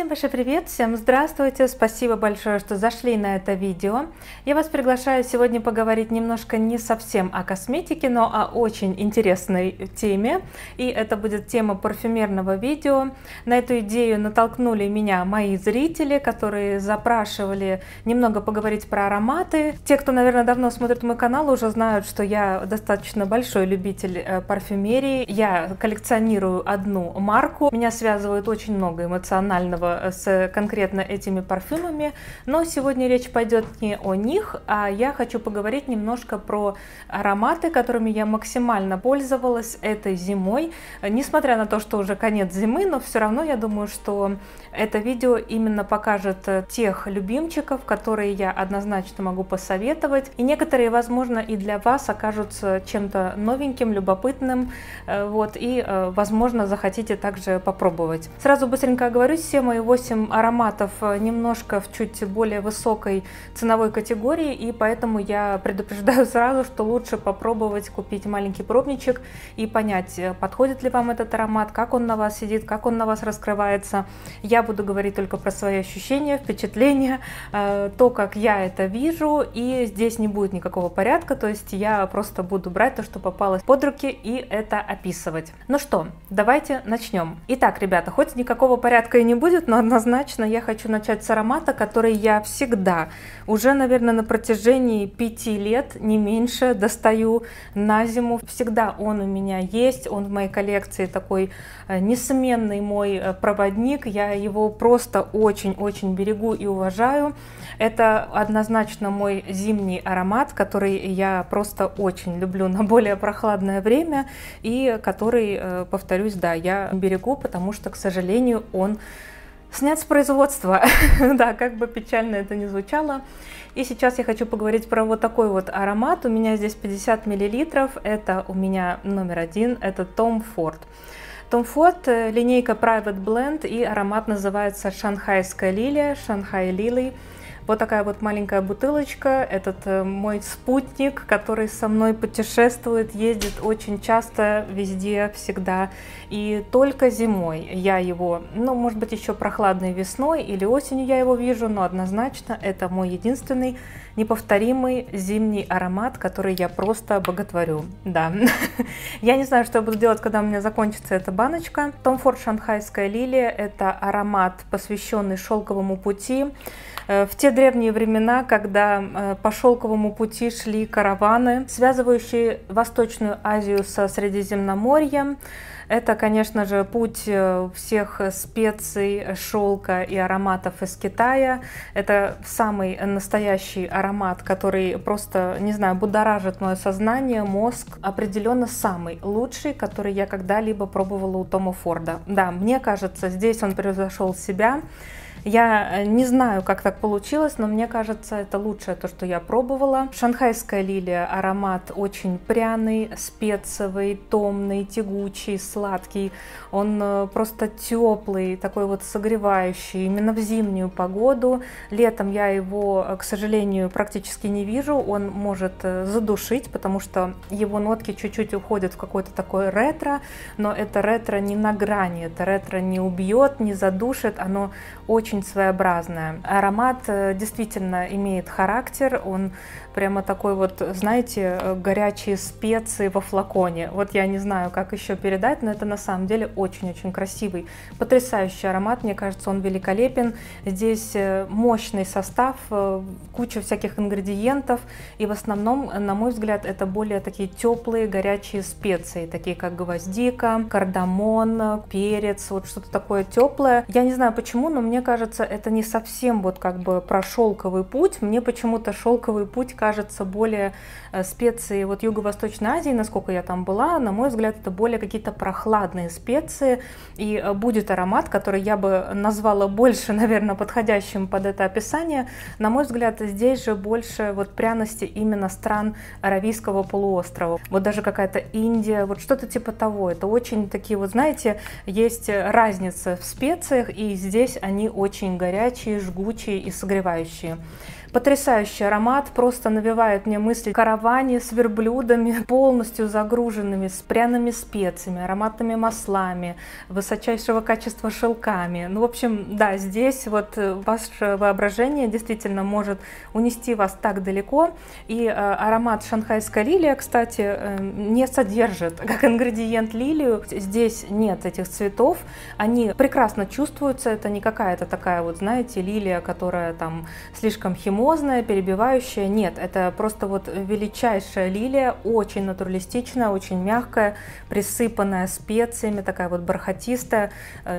Всем большой привет, всем здравствуйте, спасибо большое, что зашли на это видео. Я вас приглашаю сегодня поговорить немножко не совсем о косметике, но о очень интересной теме. И это будет тема парфюмерного видео. На эту идею натолкнули меня мои зрители, которые запрашивали немного поговорить про ароматы. Те, кто, наверное, давно смотрит мой канал, уже знают, что я достаточно большой любитель парфюмерии. Я коллекционирую одну марку. Меня связывают очень много эмоционального с конкретно этими парфюмами, но сегодня речь пойдет не о них, а я хочу поговорить немножко про ароматы, которыми я максимально пользовалась этой зимой. Несмотря на то, что уже конец зимы, но все равно я думаю, что это видео именно покажет тех любимчиков, которые я однозначно могу посоветовать, и некоторые, возможно, и для вас окажутся чем-то новеньким, любопытным, вот, и, возможно, захотите также попробовать. Сразу быстренько оговорюсь, все мои 8 ароматов немножко в чуть более высокой ценовой категории, и поэтому я предупреждаю сразу, что лучше попробовать купить маленький пробничек и понять, подходит ли вам этот аромат, как он на вас сидит, как он на вас раскрывается. Я буду говорить только про свои ощущения, впечатления, то, как я это вижу, и здесь не будет никакого порядка, то есть я просто буду брать то, что попалось под руки, и это описывать. Ну что, давайте начнем. Итак, ребята, хоть никакого порядка и не будет, но однозначно я хочу начать с аромата, который я всегда, уже, наверное, на протяжении 5 лет, не меньше, достаю на зиму. Всегда он у меня есть, он в моей коллекции такой несменный мой проводник. Я его просто очень-очень берегу и уважаю. Это однозначно мой зимний аромат, который я просто очень люблю на более прохладное время и который, повторюсь, да, я берегу, потому что, к сожалению, он снят с производства, да, как бы печально это ни звучало. И сейчас я хочу поговорить про вот такой вот аромат. У меня здесь 50 мл, это у меня номер 1, это Tom Ford. Tom Ford, линейка Private Blend, и аромат называется «Шанхайская лилия», «Shanghai Lily». Вот такая вот маленькая бутылочка, этот мой спутник, который со мной путешествует, ездит очень часто, везде, всегда. И только зимой я его, ну, может быть, еще прохладной весной или осенью я его вижу, но однозначно это мой единственный неповторимый зимний аромат, который я просто боготворю. Да, я не знаю, что я буду делать, когда у меня закончится эта баночка. Tom Ford «Шанхайская лилия» — это аромат, посвященный шелковому пути. В те древние времена, когда по шелковому пути шли караваны, связывающие Восточную Азию со Средиземноморьем. Это, конечно же, путь всех специй, шелка и ароматов из Китая. Это самый настоящий аромат, который просто, не знаю, будоражит мое сознание, мозг. Определенно самый лучший, который я когда-либо пробовала у Тома Форда. Да, мне кажется, здесь он превзошел себя. Я не знаю, как так получилось, но мне кажется, это лучшее то, что я пробовала. «Шанхайская лилия» — аромат очень пряный, специевый, томный, тягучий, сладкий. Он просто теплый, такой вот согревающий, именно в зимнюю погоду. Летом я его, к сожалению, практически не вижу. Он может задушить, потому что его нотки чуть-чуть уходят в какое-то такое ретро, но это ретро не на грани, это ретро не убьет, не задушит, оно очень своеобразная. Аромат действительно имеет характер, он прямо такой вот, знаете, горячие специи во флаконе. Вот я не знаю, как еще передать, но это на самом деле очень-очень красивый, потрясающий аромат, мне кажется, он великолепен. Здесь мощный состав, куча всяких ингредиентов, и в основном, на мой взгляд, это более такие теплые, горячие специи, такие как гвоздика, кардамон, перец, вот что-то такое теплое. Я не знаю почему, но мне кажется, это не совсем вот как бы про шелковый путь. Мне почему-то шелковый путь кажется более специи вот Юго-Восточной Азии, насколько я там была. На мой взгляд, это более какие-то прохладные специи. И будет аромат, который я бы назвала больше, наверное, подходящим под это описание. На мой взгляд, здесь же больше вот пряности именно стран Аравийского полуострова. Вот даже какая-то Индия, вот что-то типа того. Это очень такие вот, знаете, есть разница в специях, и здесь они очень горячие, жгучие и согревающие. Потрясающий аромат, просто навевает мне мысли о караване с верблюдами, полностью загруженными, с пряными специями, ароматными маслами, высочайшего качества шелками. Ну, в общем, да, здесь вот ваше воображение действительно может унести вас так далеко. И аромат шанхайская лилия, кстати, не содержит как ингредиент лилию. Здесь нет этих цветов, они прекрасно чувствуются, это не какая-то такая вот, знаете, лилия, которая там слишком химозная, перебивающая. Нет, это просто вот величайшая лилия, очень натуралистичная, очень мягкая, присыпанная специями, такая вот бархатистая.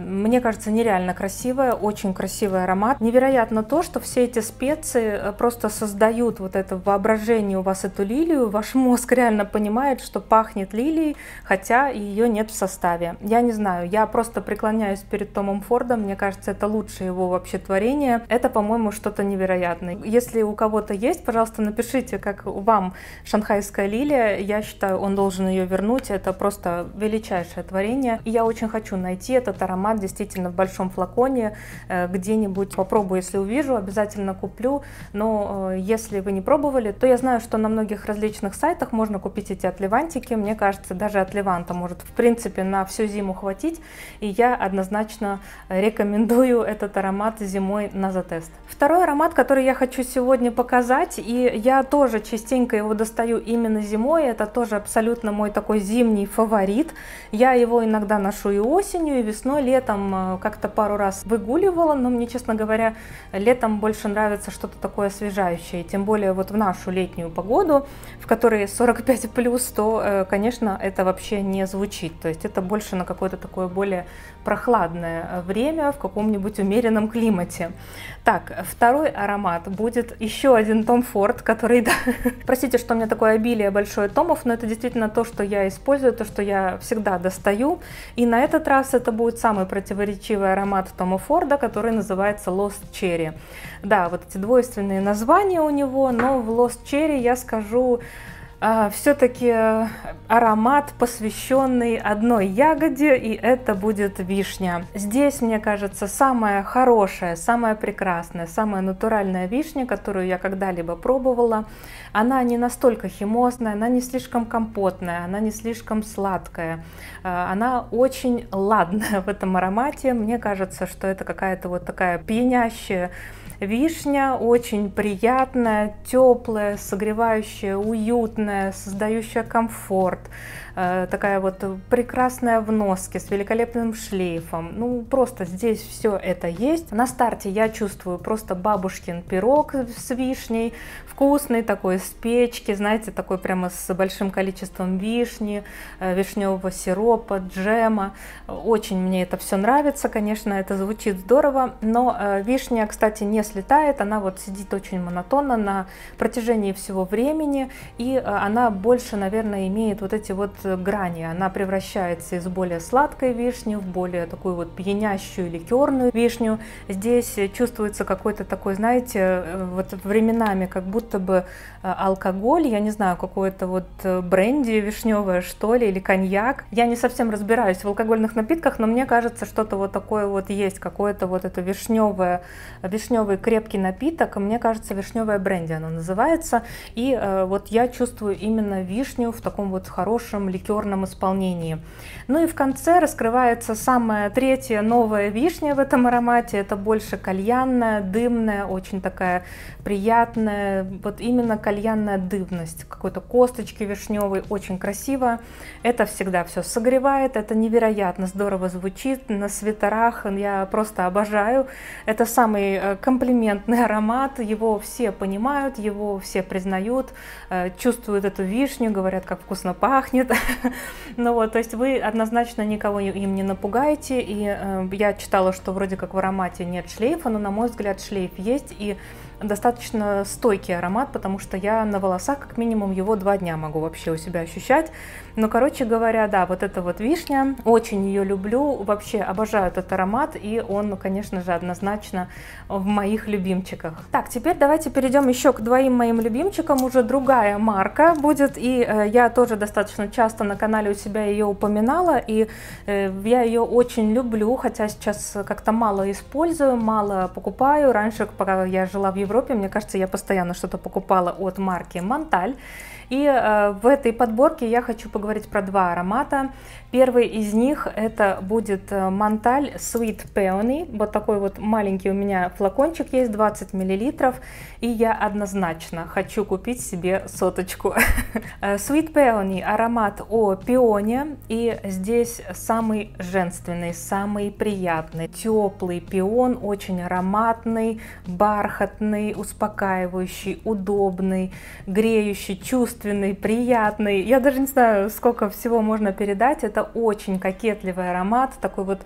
Мне кажется, нереально красивая, очень красивый аромат. Невероятно то, что все эти специи просто создают вот это воображение у вас эту лилию, ваш мозг реально понимает, что пахнет лилией, хотя ее нет в составе. Я не знаю, я просто преклоняюсь перед Томом Фордом, мне кажется, это лучшее его вообще творение. Это, по-моему, что-то невероятное. Если у кого-то есть, пожалуйста, напишите, как вам шанхайская лилия. Я считаю, он должен ее вернуть. Это просто величайшее творение. И я очень хочу найти этот аромат действительно в большом флаконе. Где-нибудь попробую, если увижу, обязательно куплю. Но если вы не пробовали, то я знаю, что на многих различных сайтах можно купить эти отливантики. Мне кажется, даже от Леванта может, в принципе, на всю зиму хватить. И я однозначно рекомендую этот аромат зимой на затест. Второй аромат, который я хочу сегодня показать, и я тоже частенько его достаю именно зимой, это тоже абсолютно мой такой зимний фаворит. Я его иногда ношу и осенью, и весной, летом как-то пару раз выгуливала, но мне, честно говоря, летом больше нравится что-то такое освежающее, тем более вот в нашу летнюю погоду, в которой 45+, то, конечно, это вообще не звучит, то есть это больше на какое-то такое более прохладное время в каком-нибудь умеренном климате. Так, второй аромат будет еще один Том Форд, который, да, простите, что у меня такое обилие большое томов, но это действительно то, что я использую, то, что я всегда достаю. И на этот раз это будет самый противоречивый аромат Тома Форда, который называется Lost Cherry. Да, вот эти двойственные названия у него, но в Lost Cherry я скажу... все-таки аромат, посвященный одной ягоде, и это будет вишня. Здесь, мне кажется, самая хорошая, самая прекрасная, самая натуральная вишня, которую я когда-либо пробовала. Она не настолько химозная, она не слишком компотная, она не слишком сладкая. Она очень ладная в этом аромате. Мне кажется, что это какая-то вот такая пьянящая вишня, очень приятная, теплая, согревающая, уютная, создающая комфорт. Такая вот прекрасная в носке, с великолепным шлейфом. Ну, просто здесь все это есть. На старте я чувствую просто бабушкин пирог с вишней. Вкусный такой, с печки, знаете, такой прямо с большим количеством вишни, вишневого сиропа, джема. Очень мне это все нравится. Конечно, это звучит здорово, но вишня, кстати, не слетает. Она вот сидит очень монотонно на протяжении всего времени. И она больше, наверное, имеет вот эти вот грани. Она превращается из более сладкой вишни в более такую вот пьянящую ликерную вишню. Здесь чувствуется какой-то такой, знаете, вот временами как будто бы алкоголь, я не знаю, какое-то вот бренди вишневое, что ли, или коньяк. Я не совсем разбираюсь в алкогольных напитках, но мне кажется, что-то вот такое вот есть, какое-то вот это вишневый крепкий напиток. Мне кажется, вишневая бренди она называется. И вот я чувствую именно вишню в таком вот хорошем ликерном исполнении. Ну и в конце раскрывается самая третья новая вишня в этом аромате. Это больше кальянная, дымная, очень такая приятная, вот именно кальянная дымность, какой-то косточки вишневой, очень красиво. Это всегда все согревает, это невероятно здорово звучит на свитерах, я просто обожаю. Это самый комплиментный аромат, его все понимают, его все признают, чувствуют эту вишню, говорят, как вкусно пахнет. Ну вот, то есть вы однозначно никого им не напугаете. И я читала, что вроде как в аромате нет шлейфа, но, на мой взгляд, шлейф есть и достаточно стойкий аромат, потому что я на волосах как минимум его 2 дня могу вообще у себя ощущать. Но, короче говоря, да, вот эта вот вишня, очень ее люблю, вообще обожаю этот аромат, и он, конечно же, однозначно в моих любимчиках. Так, теперь давайте перейдем еще к 2 моим любимчикам, уже другая марка будет, и я тоже достаточно часто на канале у себя ее упоминала, и я ее очень люблю, хотя сейчас как-то мало использую, мало покупаю. Раньше, пока я жила в Европе, Европе, мне кажется, я постоянно что-то покупала от марки Montale. И в этой подборке я хочу поговорить про два аромата. Первый из них это будет Montale Sweet Peony. Вот такой вот маленький у меня флакончик есть, 20 мл. И я однозначно хочу купить себе соточку. Sweet Peony — аромат о пионе. И здесь самый женственный, самый приятный, теплый пион, очень ароматный, бархатный, успокаивающий, удобный, греющий, чувственный, приятный. Я даже не знаю, сколько всего можно передать. Это очень кокетливый аромат, такой вот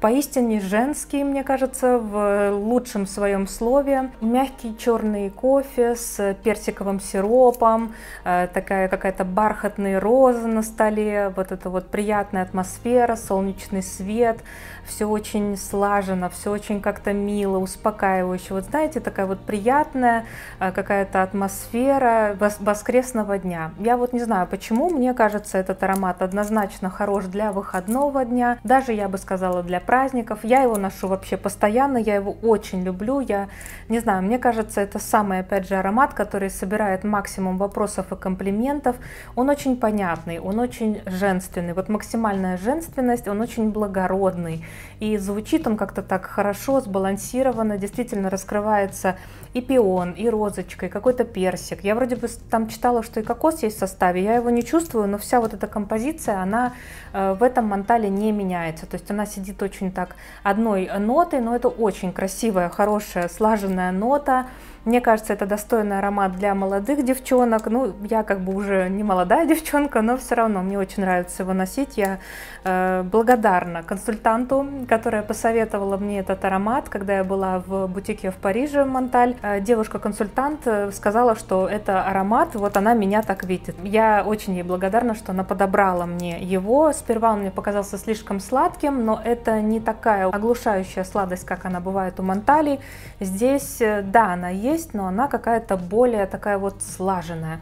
поистине женский, мне кажется, в лучшем своем слове. Мягкий черный кофе с персиковым сиропом, такая какая-то бархатная роза на столе, вот эта вот приятная атмосфера, солнечный свет, все очень слажено, все очень как-то мило, успокаивающе. Вот знаете, такая вот приятная какая-то атмосфера воскресного дня. Я вот не знаю, почему, мне кажется, этот аромат однозначно хорош для выходного дня, даже, я бы сказала, для праздников. Я его ношу вообще постоянно, я его очень люблю. Я не знаю, мне кажется, это самый, опять же, аромат, который собирает максимум вопросов и комплиментов. Он очень понятный, он очень женственный, вот максимальная женственность, он очень благородный. И звучит он как-то так хорошо, сбалансированно, действительно раскрывается и пион, и розочка, и какой-то персик. Я вроде бы там читала, что и кокос есть в составе, я его не чувствую, но вся вот эта композиция, она в этом Montale не меняется, то есть она сидит очень так одной нотой, но это очень красивая, хорошая, слаженная нота. Мне кажется, это достойный аромат для молодых девчонок. Ну, я как бы уже не молодая девчонка, но все равно мне очень нравится его носить. Я благодарна консультанту, которая посоветовала мне этот аромат, когда я была в бутике в Париже, в Montale. Девушка-консультант сказала, что это аромат, вот она меня так видит. Я очень ей благодарна, что она подобрала мне его. Сперва он мне показался слишком сладким, но это не такая оглушающая сладость, как она бывает у Montale. Здесь, да, она есть, но она какая-то более такая вот слаженная.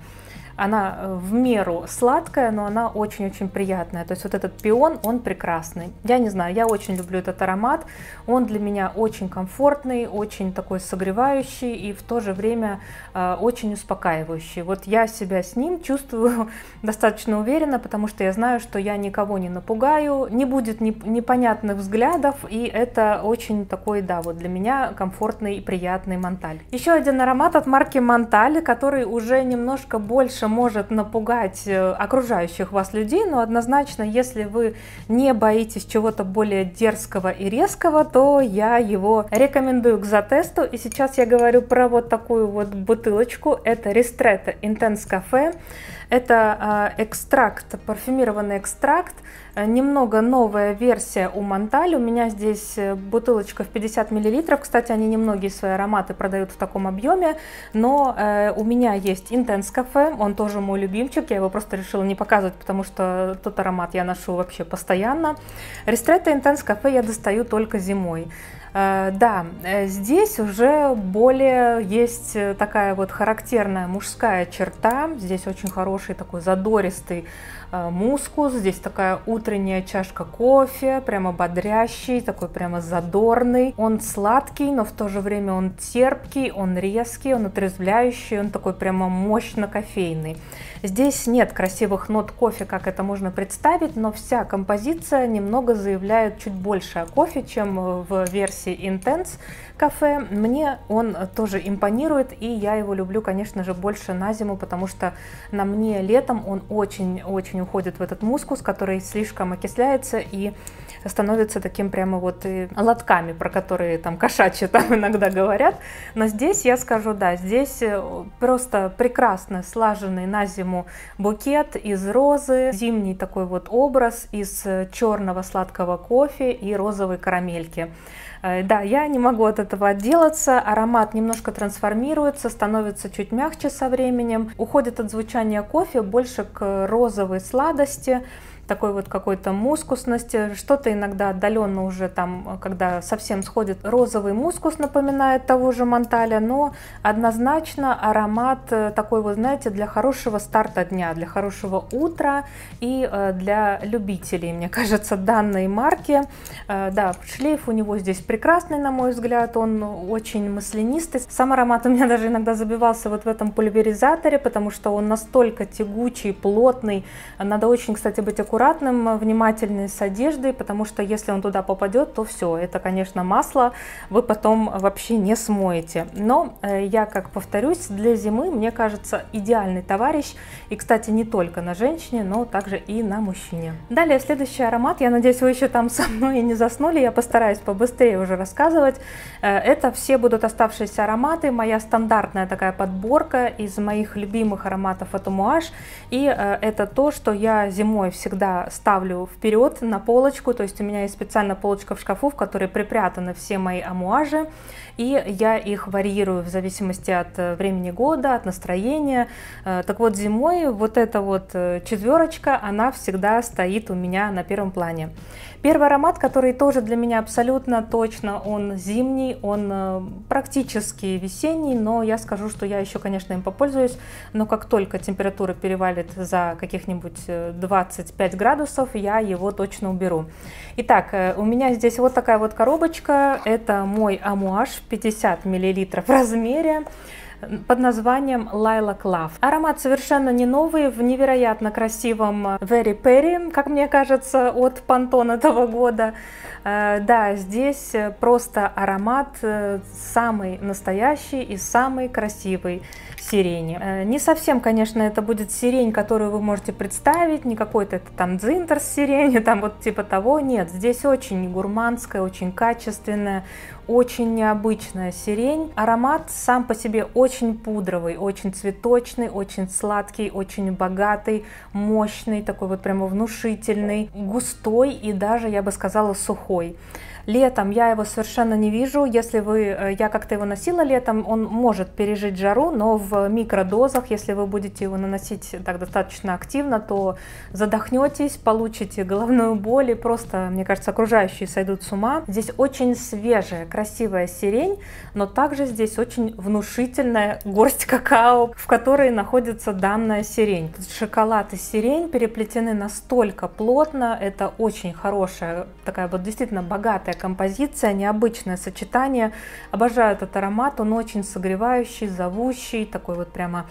Она в меру сладкая, но она очень-очень приятная. То есть вот этот пион, он прекрасный. Я не знаю, я очень люблю этот аромат. Он для меня очень комфортный, очень такой согревающий и в то же время очень успокаивающий. Вот я себя с ним чувствую достаточно уверенно, потому что я знаю, что я никого не напугаю, не будет непонятных взглядов, и это очень такой, да, вот для меня комфортный и приятный Montale. Еще один аромат от марки Montale, который уже немножко больше может напугать окружающих вас людей, но однозначно, если вы не боитесь чего-то более дерзкого и резкого, то я его рекомендую к затесту. И сейчас я говорю про вот такую вот бутылочку. Это Ristretto Intense Cafe. Это экстракт, парфюмированный экстракт, немного новая версия у Montale. У меня здесь бутылочка в 50 мл. Кстати, они немногие свои ароматы продают в таком объеме, но у меня есть Intense Cafe, он тоже мой любимчик. Я его просто решила не показывать, потому что тот аромат я ношу вообще постоянно. Ristretto Intense Cafe я достаю только зимой. Да, здесь уже более есть такая вот характерная мужская черта. Здесь очень хороший такой задористый мускус. Здесь такая утренняя чашка кофе, прямо бодрящий, такой прямо задорный. Он сладкий, но в то же время он терпкий, он резкий, он отрезвляющий, он такой прямо мощно кофейный. Здесь нет красивых нот кофе, как это можно представить, но вся композиция немного заявляет чуть больше о кофе, чем в версии Intense Cafe. Мне он тоже импонирует, и я его люблю, конечно же, больше на зиму, потому что на мне летом он очень-очень уходит в этот мускус, который слишком окисляется и становится таким прямо вот лотками, про которые там кошачьи там иногда говорят. Но здесь я скажу, да, здесь просто прекрасно слаженный на зиму букет из розы, зимний такой вот образ из черного сладкого кофе и розовой карамельки. Да, я не могу от этого отделаться, аромат немножко трансформируется, становится чуть мягче со временем, уходит от звучания кофе больше к розовой сладости, такой вот какой-то мускусности, что-то иногда отдаленно уже там, когда совсем сходит розовый мускус, напоминает того же Монталя, но однозначно аромат такой вот, знаете, для хорошего старта дня, для хорошего утра и для любителей, мне кажется, данной марки. Да, шлейф у него здесь прекрасный, на мой взгляд, он очень маслянистый. Сам аромат у меня даже иногда забивался вот в этом пульверизаторе, потому что он настолько тягучий, плотный. Надо очень, кстати, быть аккуратным, внимательным с одеждой, потому что если он туда попадет, то все, это, конечно, масло, вы потом вообще не смоете. Но я, как повторюсь, для зимы, мне кажется, идеальный товарищ. И, кстати, не только на женщине, но также и на мужчине. Далее, следующий аромат. Я надеюсь, вы еще там со мной не заснули. Я постараюсь побыстрее уже рассказывать. Это все будут оставшиеся ароматы. Моя стандартная такая подборка из моих любимых ароматов от Amouage. И это то, что я зимой всегда ставлю вперед на полочку. То есть у меня есть специально полочка в шкафу, в которой припрятаны все мои амуажи. И я их варьирую в зависимости от времени года, от настроения. Так вот, зимой вот эта вот четверочка, она всегда стоит у меня на первом плане. Первый аромат, который тоже для меня абсолютно точно, он зимний, он практически весенний, но я скажу, что я еще, конечно, им попользуюсь, но как только температура перевалит за каких-нибудь 25 градусов, я его точно уберу. Итак, у меня здесь вот такая вот коробочка, это мой Amouage в 50 мл в размере, под названием Lilac Love. Аромат совершенно не новый, в невероятно красивом Very Peri, как мне кажется, от Pantone этого года. Да, здесь просто аромат самый настоящий и самый красивый сирени. Не совсем, конечно, это будет сирень, которую вы можете представить, не какой-то там дзинтер с сирени, там вот типа того. Нет, здесь очень гурманская, очень качественная, очень необычная сирень. Аромат сам по себе очень пудровый, очень цветочный, очень сладкий, очень богатый, мощный, такой вот прямо внушительный, густой и даже, я бы сказала, сухой. Летом я его совершенно не вижу, если вы, я как-то его носила летом, он может пережить жару, но в микродозах, если вы будете его наносить так достаточно активно, то задохнетесь, получите головную боль и просто, мне кажется, окружающие сойдут с ума. Здесь очень свежая, красивая сирень, но также здесь очень внушительная горсть какао, в которой находится данная сирень. Тут шоколад и сирень переплетены настолько плотно, это очень хорошая, такая вот действительно богатая композиция, необычное сочетание. Обожаю этот аромат, он очень согревающий, зовущий, такой вот прямо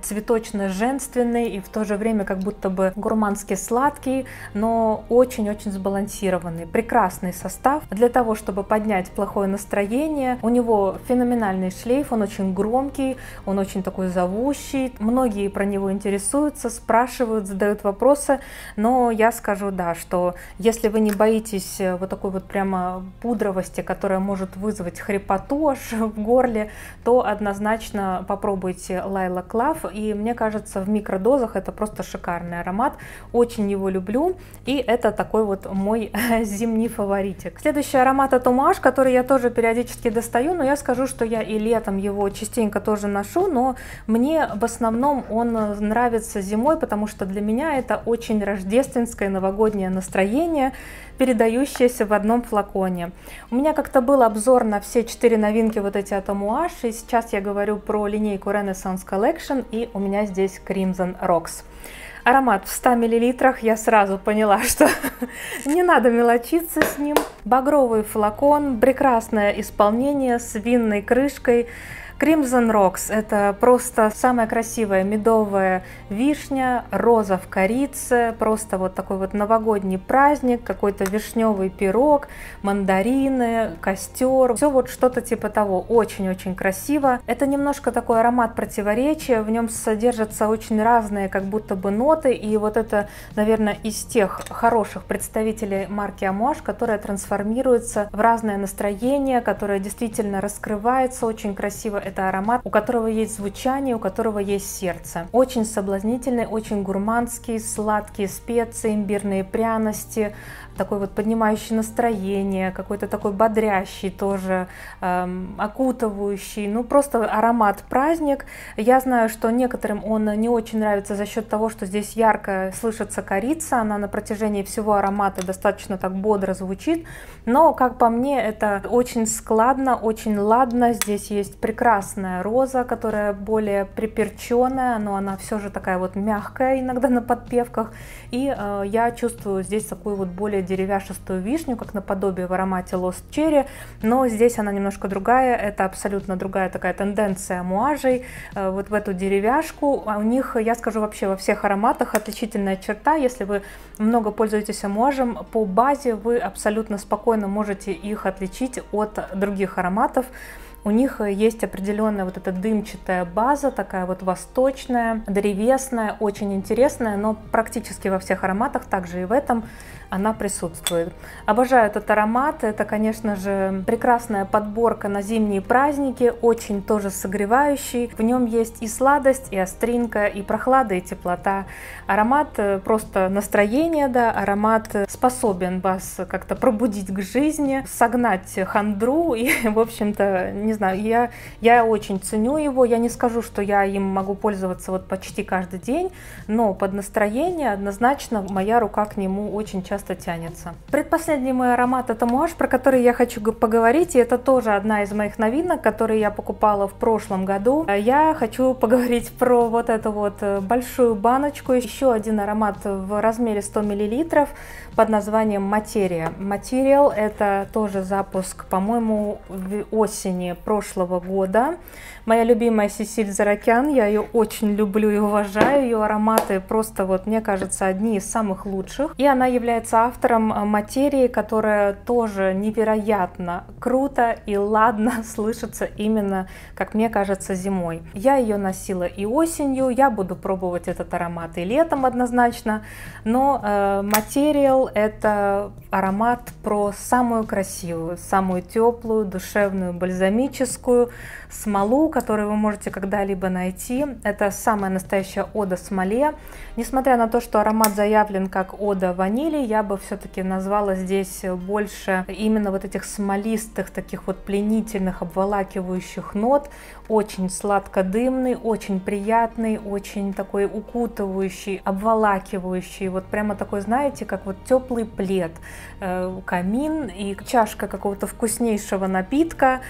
цветочно-женственный и в то же время как будто бы гурмански сладкий, но очень-очень сбалансированный. Прекрасный состав для того, чтобы поднять плохое настроение. У него феноменальный шлейф, он очень громкий, он очень такой зовущий. Многие про него интересуются, спрашивают, задают вопросы, но я скажу, да, что если вы не боитесь вот такой вот прямо пудровости, которая может вызвать хрипоту аж в горле, то однозначно попробуйте Lilac Love, и мне кажется, в микродозах это просто шикарный аромат, очень его люблю, и это такой вот мой зимний фаворитик. Следующий аромат от Amouage, который я тоже периодически достаю, но я скажу, что я и летом его частенько тоже ношу, но мне в основном он нравится зимой, потому что для меня это очень рождественское новогоднее настроение, передающееся в одном флаконе. У меня как-то был обзор на все 4 новинки вот эти от Amouage, и сейчас я говорю про линейку Renaissance Collection, и у меня здесь Crimson Rocks. Аромат в 100 мл, я сразу поняла, что не надо мелочиться с ним. Багровый флакон, прекрасное исполнение с винной крышкой. Crimson Rocks – это просто самая красивая медовая вишня, роза в корице, просто вот такой вот новогодний праздник, какой-то вишневый пирог, мандарины, костер, все вот что-то типа того, очень-очень красиво. Это немножко такой аромат противоречия, в нем содержатся очень разные как будто бы ноты, и вот это, наверное, из тех хороших представителей марки Amouage, которая трансформируется в разное настроение, которое действительно раскрывается очень красиво. это аромат, у которого есть звучание, у которого есть сердце. Очень соблазнительный, очень гурманский, сладкие специи, имбирные пряности, такой вот поднимающий настроение, какой-то такой бодрящий тоже, окутывающий, ну просто аромат-праздник. Я знаю, что некоторым он не очень нравится за счет того, что здесь ярко слышится корица, она на протяжении всего аромата достаточно так бодро звучит, но, как по мне, это очень складно, очень ладно. Здесь есть прекрасная роза, которая более приперченная, но она все же такая вот мягкая иногда на подпевках, и я чувствую здесь такую вот более деревяшистую вишню, как наподобие в аромате Lost Cherry, но здесь она немножко другая, это абсолютно другая такая тенденция амуажей, вот в эту деревяшку. У них, я скажу, вообще во всех ароматах отличительная черта, если вы много пользуетесь амуажем, по базе вы абсолютно спокойно можете их отличить от других ароматов. У них есть определенная вот эта дымчатая база, такая вот восточная, древесная, очень интересная, но практически во всех ароматах, также и в этом, она присутствует. Обожаю этот аромат, это, конечно же, прекрасная подборка на зимние праздники, очень тоже согревающий. В нем есть и сладость, и остринка, и прохлада, и теплота. Аромат просто настроение, да, аромат способен вас как-то пробудить к жизни, согнать хандру и, в общем-то, не знаю, я очень ценю его, я не скажу, что я им могу пользоваться вот почти каждый день, но под настроение однозначно моя рука к нему очень часто тянется. Предпоследний мой аромат — это Amouage, про который я хочу поговорить, и это тоже одна из моих новинок, которые я покупала в прошлом году. Я хочу поговорить про вот эту вот большую баночку, еще один аромат в размере 100 мл под названием Материя. Материал — это тоже запуск, по-моему, осени прошлого года. Моя любимая Cecile Zarakyan, я ее очень люблю и уважаю, ее ароматы просто, вот мне кажется, одни из самых лучших. И она является автором Материи, которая тоже невероятно круто и ладно слышится именно, как мне кажется, зимой. Я ее носила и осенью, я буду пробовать этот аромат и летом однозначно, но Материал — это аромат про самую красивую, самую теплую, душевную, бальзамическую смолу, которую вы можете когда-либо найти. Это самая настоящая ода смоле. Несмотря на то, что аромат заявлен как ода ванили, я бы все-таки назвала здесь больше именно вот этих смолистых, таких вот пленительных, обволакивающих нот. Очень сладко-дымный, очень приятный, очень такой укутывающий, обволакивающий. Вот прямо такой, знаете, как вот теплый плед, камин и чашка какого-то вкуснейшего напитка,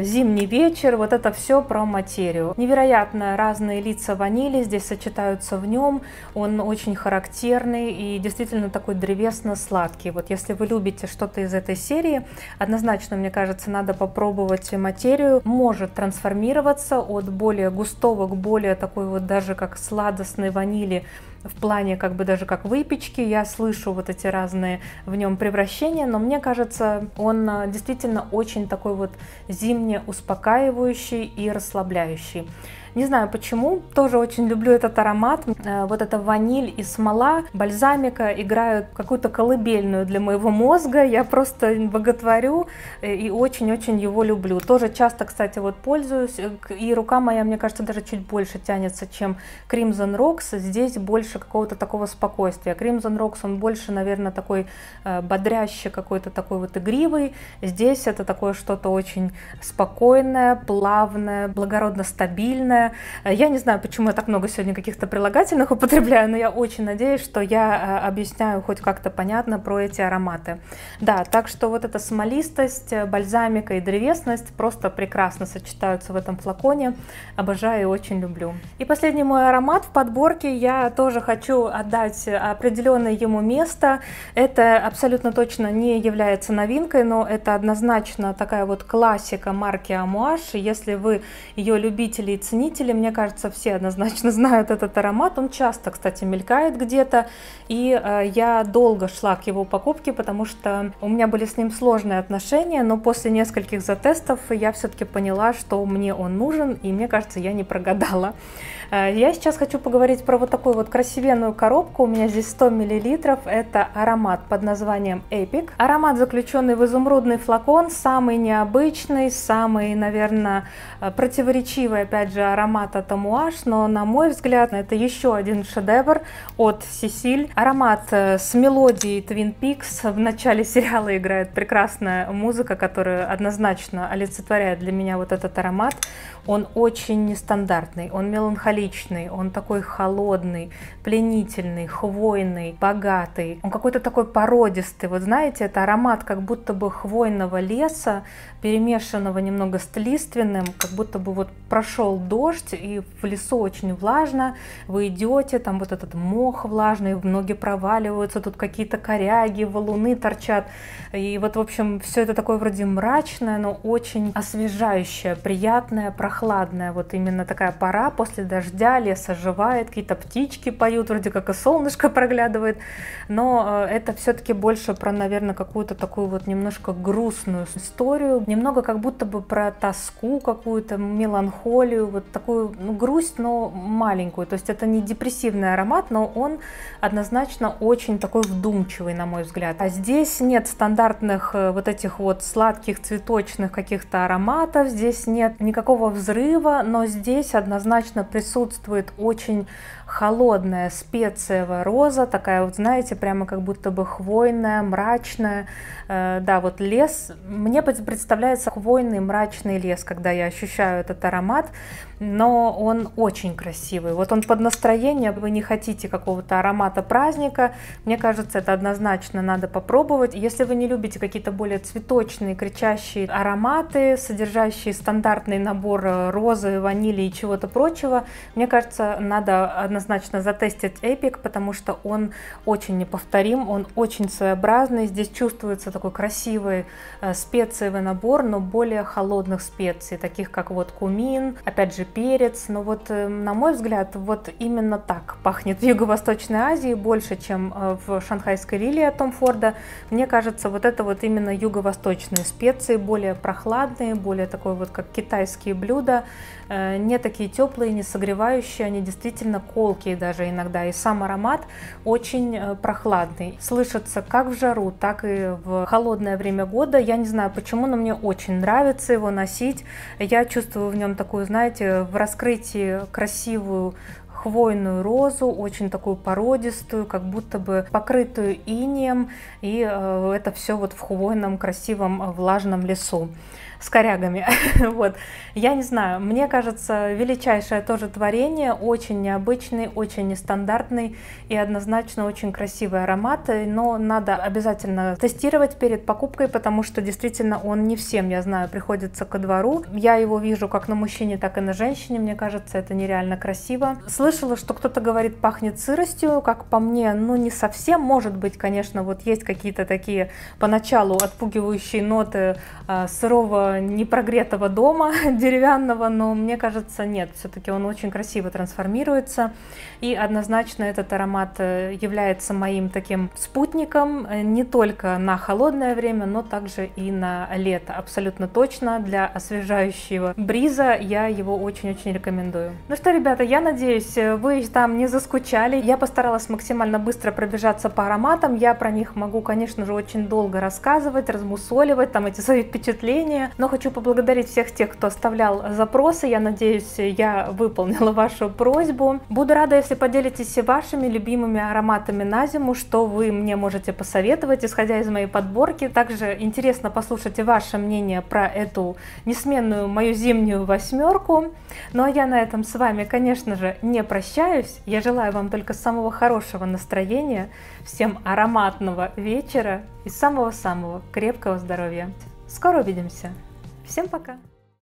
зимний вечер, вот это все про материю. Невероятно разные лица ванили здесь сочетаются в нем, он очень характерный и действительно такой древесно-сладкий. Вот если вы любите что-то из этой серии, однозначно, мне кажется, надо попробовать материю. Может трансформироваться от более густого к более такой вот даже как сладостной ванили, в плане как бы даже как выпечки, я слышу вот эти разные в нем превращения, но мне кажется, он действительно очень такой вот зимне успокаивающий и расслабляющий. Не знаю почему, тоже очень люблю этот аромат. Вот эта ваниль и смола, бальзамика играют какую-то колыбельную для моего мозга. Я просто боготворю и очень-очень его люблю. Тоже часто, кстати, вот пользуюсь. И рука моя, мне кажется, даже чуть больше тянется, чем Crimson Rocks. Здесь больше какого-то такого спокойствия. Crimson Rocks, он больше, наверное, такой бодрящий, какой-то такой вот игривый. Здесь это такое что-то очень спокойное, плавное, благородно стабильное. Я не знаю, почему я так много сегодня каких-то прилагательных употребляю, но я очень надеюсь, что я объясняю хоть как-то понятно про эти ароматы. Да, так что вот эта смолистость, бальзамика и древесность просто прекрасно сочетаются в этом флаконе. Обожаю и очень люблю. И последний мой аромат в подборке, я тоже хочу отдать определенное ему место. Это абсолютно точно не является новинкой, но это однозначно такая вот классика марки Amouage. Если вы ее любители и цените, мне кажется, все однозначно знают этот аромат. Он часто, кстати, мелькает где-то, и я долго шла к его покупке, потому что у меня были с ним сложные отношения, но после нескольких затестов я все-таки поняла, что мне он нужен, и мне кажется, я не прогадала. Я сейчас хочу поговорить про вот такую вот красивенную коробку. У меня здесь 100 мл. Это аромат под названием Epic. Аромат, заключенный в изумрудный флакон, самый необычный, самый, наверное, противоречивый, опять же, аромат от Amouage. Но, на мой взгляд, это еще один шедевр от Cecile. Аромат с мелодией Twin Peaks. В начале сериала играет прекрасная музыка, которая однозначно олицетворяет для меня вот этот аромат. Он очень нестандартный, он меланхоличный, он такой холодный, пленительный, хвойный, богатый. Он какой-то такой породистый. Вот знаете, это аромат как будто бы хвойного леса, перемешанного немного с лиственным, как будто бы вот прошел дождь, и в лесу очень влажно, вы идете, там вот этот мох влажный, ноги проваливаются, тут какие-то коряги, валуны торчат. И вот, в общем, все это такое вроде мрачное, но очень освежающее, приятное, прохладное. Вот именно такая пора после дождя, лес оживает, какие-то птички поют, вроде как и солнышко проглядывает. Но это все-таки больше про, наверное, какую-то такую вот немножко грустную историю, немного как будто бы про тоску какую-то, меланхолию, вот такую, ну, грусть, но маленькую. То есть это не депрессивный аромат, но он однозначно очень такой вдумчивый, на мой взгляд. А здесь нет стандартных вот этих вот сладких цветочных каких-то ароматов, здесь нет никакого взрыва, но здесь однозначно присутствует очень холодная специевая роза, такая вот, знаете, прямо как будто бы хвойная, мрачная. Да, вот лес, мне представляется хвойный, мрачный лес, когда я ощущаю этот аромат, но он очень красивый. Вот он под настроение, вы не хотите какого-то аромата праздника, мне кажется, это однозначно надо попробовать. Если вы не любите какие-то более цветочные, кричащие ароматы, содержащие стандартный набор розы, ванили и чего-то прочего, мне кажется, надо однозначно затестить Epic, потому что он очень неповторим, он очень своеобразный. Здесь чувствуется такой красивый специевый набор, но более холодных специй, таких как вот кумин, опять же перец. Но вот, на мой взгляд, вот именно так пахнет в Юго-Восточной Азии больше, чем в Шанхайской Лили от Том Форда. Мне кажется, вот это вот именно юго-восточные специи, более прохладные, более такой вот как китайские блюда, не такие теплые, не согревающие, они действительно колкие даже иногда, и сам аромат очень прохладный. Слышится как в жару, так и в холодное время года. Я не знаю почему, но мне очень нравится его носить. Я чувствую в нем такую, знаете, в раскрытии красивую хвойную розу, очень такую породистую, как будто бы покрытую инеем, и это все вот в хвойном, красивом, влажном лесу с корягами. Вот. Я не знаю, мне кажется, величайшее тоже творение, очень необычный, очень нестандартный и однозначно очень красивый аромат, но надо обязательно тестировать перед покупкой, потому что действительно он не всем, я знаю, приходится ко двору. Я его вижу как на мужчине, так и на женщине, мне кажется, это нереально красиво. Слышала, что кто-то говорит, пахнет сыростью, как по мне, ну не совсем, может быть, конечно, вот есть какие-то такие поначалу отпугивающие ноты сырого, непрогретого дома деревянного, но мне кажется, нет, все-таки он очень красиво трансформируется, и однозначно этот аромат является моим таким спутником не только на холодное время, но также и на лето. Абсолютно точно для освежающего бриза я его очень-очень рекомендую. Ну что, ребята, я надеюсь, вы там не заскучали. Я постаралась максимально быстро пробежаться по ароматам, я про них могу, конечно же, очень долго рассказывать, размусоливать там эти свои впечатления. Но хочу поблагодарить всех тех, кто оставлял запросы. Я надеюсь, я выполнила вашу просьбу. Буду рада, если поделитесь вашими любимыми ароматами на зиму, что вы мне можете посоветовать, исходя из моей подборки. Также интересно послушать и ваше мнение про эту несменную мою зимнюю восьмерку. Ну а я на этом с вами, конечно же, не прощаюсь. Я желаю вам только самого хорошего настроения, всем ароматного вечера и самого-самого крепкого здоровья. Скоро увидимся. Всем пока!